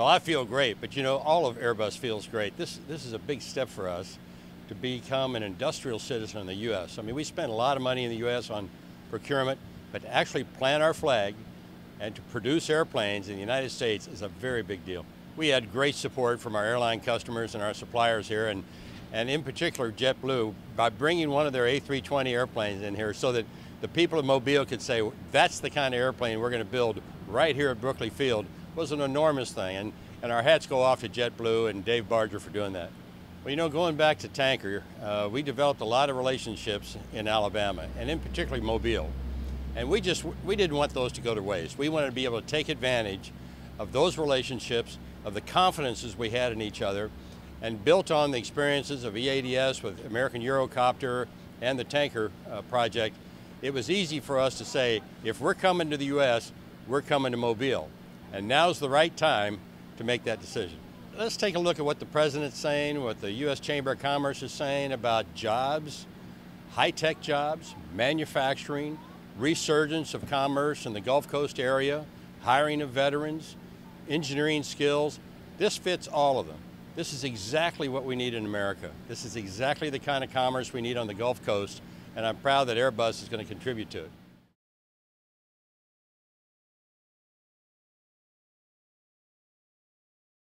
Well, I feel great, but you know, all of Airbus feels great. This is a big step for us to become an industrial citizen in the U.S. I mean, we spend a lot of money in the U.S. on procurement, but to actually plant our flag and to produce airplanes in the United States is a very big deal. We had great support from our airline customers and our suppliers here, and in particular JetBlue, by bringing one of their A320 airplanes in here so that the people of Mobile could say, that's the kind of airplane we're going to build right here at Brookley Field, was an enormous thing. And our hats go off to JetBlue and Dave Barger for doing that. Well, you know, going back to Tanker, we developed a lot of relationships in Alabama, and in particular Mobile. And we didn't want those to go to waste. We wanted to be able to take advantage of those relationships, of the confidences we had in each other, and built on the experiences of EADS with American Eurocopter and the Tanker project. It was easy for us to say, if we're coming to the U.S., we're coming to Mobile. And now's the right time to make that decision. Let's take a look at what the president's saying, what the U.S. Chamber of Commerce is saying about jobs, high-tech jobs, manufacturing, resurgence of commerce in the Gulf Coast area, hiring of veterans, engineering skills. This fits all of them. This is exactly what we need in America. This is exactly the kind of commerce we need on the Gulf Coast, and I'm proud that Airbus is going to contribute to it.